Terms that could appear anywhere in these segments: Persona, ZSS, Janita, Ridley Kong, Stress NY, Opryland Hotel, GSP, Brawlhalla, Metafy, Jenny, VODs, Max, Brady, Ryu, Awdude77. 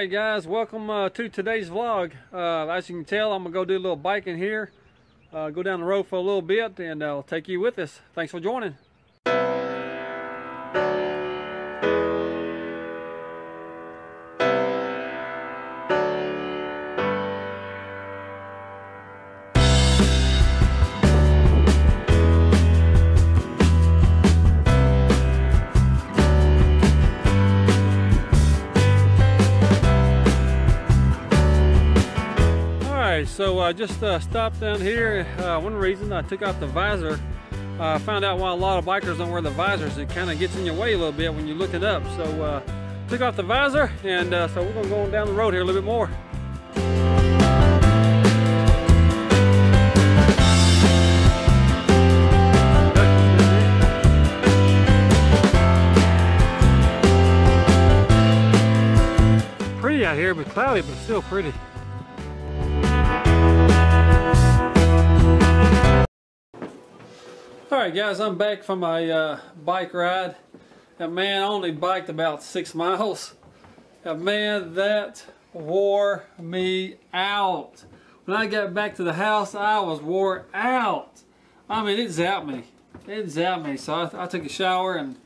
Alright guys, welcome to today's vlog. As you can tell, I'm going to go do a little biking here, go down the road for a little bit, and I'll take you with us. Thanks for joining. So I just stopped down here. One reason I took off the visor, I found out why a lot of bikers don't wear the visors. It kind of gets in your way a little bit when you look it up. So took off the visor, and so we're gonna go on down the road here a little bit more. Pretty out here, but cloudy, but still pretty. Alright guys, I'm back from my bike ride, and man, I only biked about 6 miles, and man, that wore me out. When I got back to the house, I was wore out. I mean, it zapped me. It zapped me. So I took a shower, and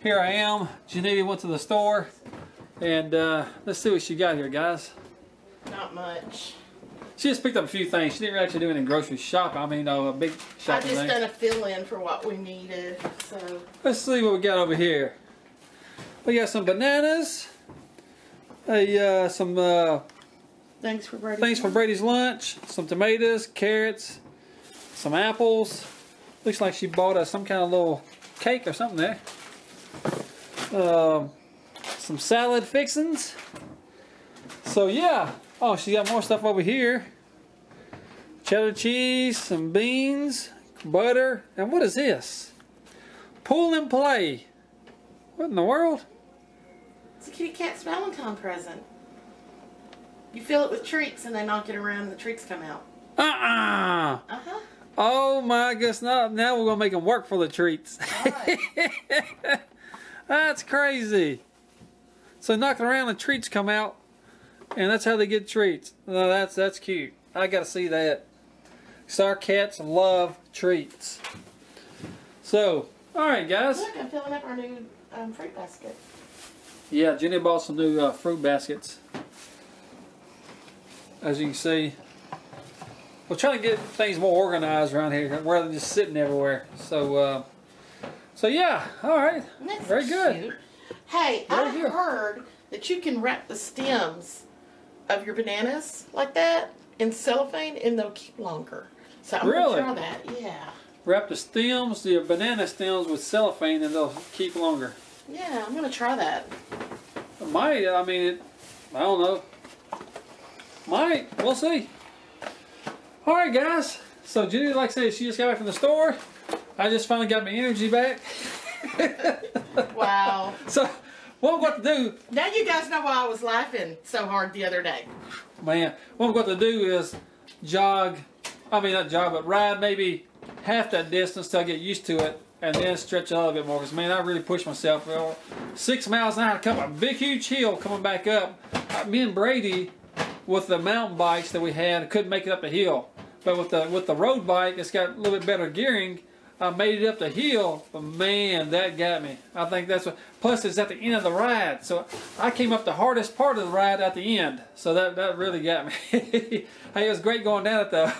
here I am. Janita went to the store, and let's see what she got here, guys. Not much. She just picked up a few things. She didn't really actually do any grocery shopping. I mean, no, a big shopping thing. I just done a fill-in for what we needed, so. Let's see what we got over here. We got some bananas. Some things for Brady's lunch. Some tomatoes, carrots, some apples. Looks like she bought us some kind of little cake or something there. Some salad fixings. So yeah. Oh, she got more stuff over here. Cheddar cheese, some beans, butter, and what is this? Pool and play. What in the world? It's a kitty cat's Valentine present. You fill it with treats and they knock it around and the treats come out. Uh-huh. Oh my goodness, now we're gonna make them work for the treats. All right. That's crazy. So knocking around the treats come out. And that's how they get treats. No, that's cute. I gotta see that. So our cats love treats. So, alright guys. Look, I'm filling up our new fruit basket. Yeah, Jenny bought some new fruit baskets. As you can see. We're trying to get things more organized around here rather than just sitting everywhere. So, so yeah, alright. Very good. Cute. Hey, I heard that you can wrap the stems of your bananas like that in cellophane and they'll keep longer. So I'm gonna try that. Yeah. Wrap the stems, the banana stems with cellophane and they'll keep longer. Yeah, I'm gonna try that. It might, I mean, I don't know. Might, we'll see. All right guys, so Judy, like I said, she just got back from the store. I just finally got my energy back. Wow. So, what I'm about to do... Now you guys know why I was laughing so hard the other day. Man, what I'm about to do is jog, I mean not jog, but ride maybe half that distance till I get used to it and then stretch it a little bit more. Because man, I really pushed myself. 6 miles an hour, come a big huge hill coming back up. Me and Brady, with the mountain bikes that we had, couldn't make it up the hill. But with the road bike, it's got a little bit better gearing. I made it up the hill, but man, that got me. I think that's what, plus it's at the end of the ride. So I came up the hardest part of the ride at the end. So that really got me. Hey, it was great going down it though.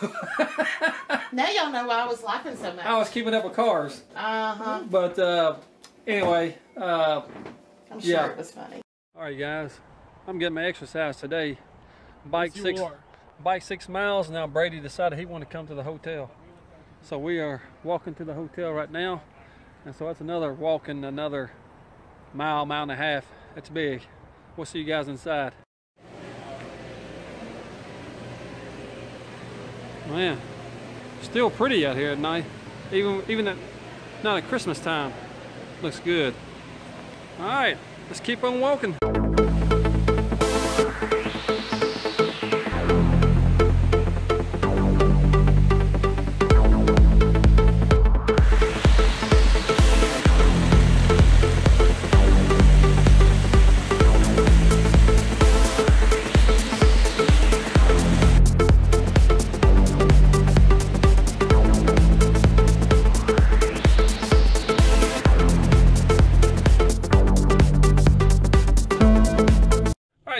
Now y'all know why I was laughing so much. I was keeping up with cars. Uh-huh. But anyway. I'm sure it was funny. All right guys, I'm getting my exercise today. Bike 6 miles. Now Brady decided he wanted to come to the hotel. So we are walking to the hotel right now, and so that's another walking, another mile, mile and a half. That's big. We'll see you guys inside. Man, still pretty out here at night, even at not at Christmas time. Looks good. All right, let's keep on walking.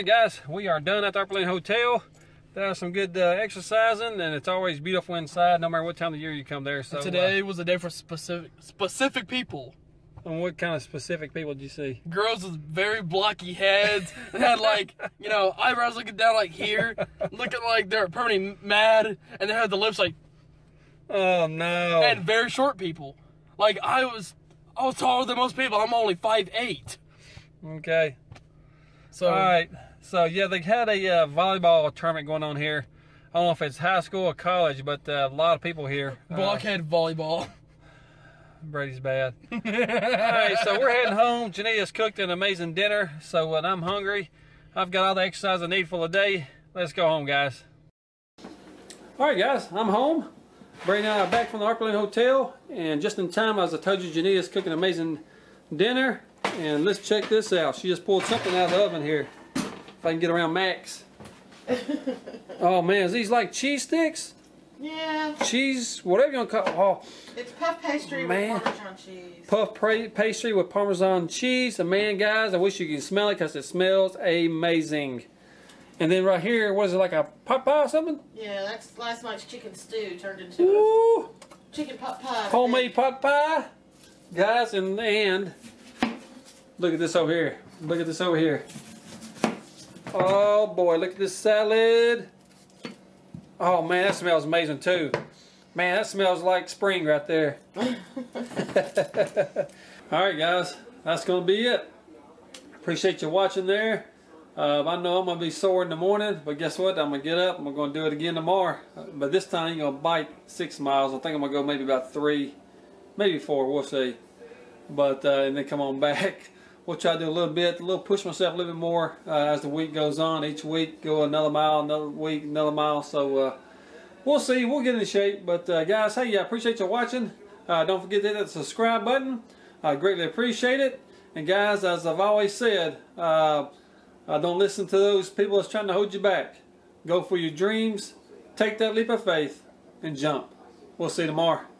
right, guys, we are done at the Opryland Hotel. That was some good exercising, and it's always beautiful inside, no matter what time of the year you come there. So today was a day for specific people. And what kind of specific people did you see? Girls with very blocky heads and had, like, you know, eyebrows looking down like here, looking like they're permanently mad, and they had the lips like, oh no. And very short people. Like, I was taller than most people. I'm only 5'8". Okay. So all right. So yeah, they had a volleyball tournament going on here. I don't know if it's high school or college, but a lot of people here. Blockhead volleyball. Brady's bad. All right, so we're heading home. Janita's cooked an amazing dinner, so I'm hungry. I've got all the exercise I need for the day. Let's go home, guys. All right, guys, I'm home. Brady and I are back from the Opryland Hotel, and just in time, as I told you, Janita's cooking an amazing dinner. And let's check this out. She just pulled something out of the oven here. If I can get around Max. Oh man, is these like cheese sticks? Yeah. Cheese, whatever you want to call it. Oh. It's puff pastry with Parmesan cheese. Puff pastry with Parmesan cheese. And man, guys, I wish you could smell it because it smells amazing. And then right here, what is it, like a pot pie or something? Yeah, that's last night's chicken stew turned into a chicken pot pie. Homemade pot pie. Guys, and look at this over here. Look at this over here. Oh boy, look at this salad. Oh man, that smells amazing too. Man, that smells like spring right there. Alright guys, that's going to be it. Appreciate you watching there. I know I'm going to be sore in the morning, but guess what? I'm going to get up and we're going to do it again tomorrow. But this time you're going to bike 6 miles. I think I'm going to go maybe about 3, maybe 4, we'll see. But and then come on back. We'll try to do a little push myself a little bit more as the week goes on. Each week, go another mile, another week, another mile. So we'll see. We'll get in shape. But guys, hey, I appreciate you watching. Don't forget to hit that subscribe button. I greatly appreciate it. And guys, as I've always said, don't listen to those people that's trying to hold you back. Go for your dreams. Take that leap of faith and jump. We'll see you tomorrow.